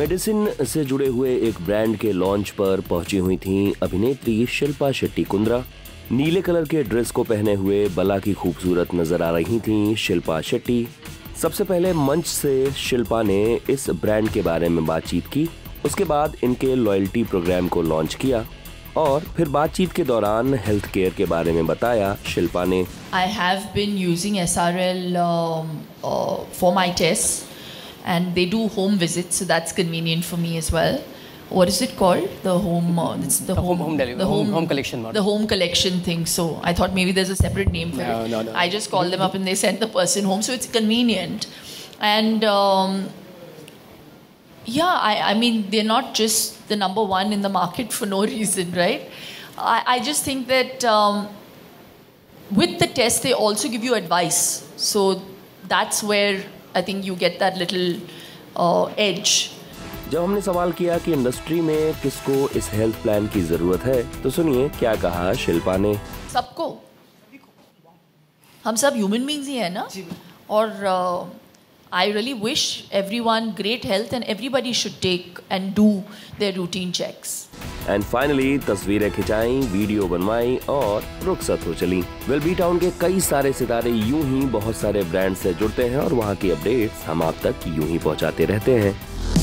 Medicine से जुड़े हुए एक ब्रांड के लॉन्च पर पहुंची हुई थीं अभिनेत्री शिल्पा शेट्टी कुंद्रा। नीले कलर के ड्रेस को पहने हुए बला की खूबसूरत नजर आ रही थीं शिल्पा शेट्टी। सबसे पहले मंच से शिल्पा ने इस ब्रांड के बारे में बातचीत की, उसके बाद इनके लॉयल्टी प्रोग्राम को लॉन्च किया और फिर बातचीत के दौरान हेल्थ केयर के बारे में बताया शिल्पा ने। I have been using SRL for my test and they do home visits, so that's convenient for me as well. What is it called? The home it's the home delivery, the home collection model, the home collection thing. So I thought maybe there's a separate name for it. No. I just called them up and they sent the person home, so it's convenient. And I mean, they're not just the number one in the market for no reason, right? I just think that with the test they also give you advice, so that's where I think you get that little edge. जब हमने सवाल किया कि industry में किसको इस health plan की जरूरत है, तो सुनिए क्या कहा शिल्पा ने। सबको, हम सब ह्यूमन बीइंग्स ही हैं ना, और I really wish everyone great health and everybody should take and do their routine checks. And finally, तस्वीरें खिंचाई, वीडियो बनवाई और रुखसत हो चली। वेलबी टाउन के कई सारे सितारे यूं ही बहुत सारे ब्रांड से जुड़ते हैं और वहां की अपडेट्स हम आप तक यूं ही पहुंचाते रहते हैं।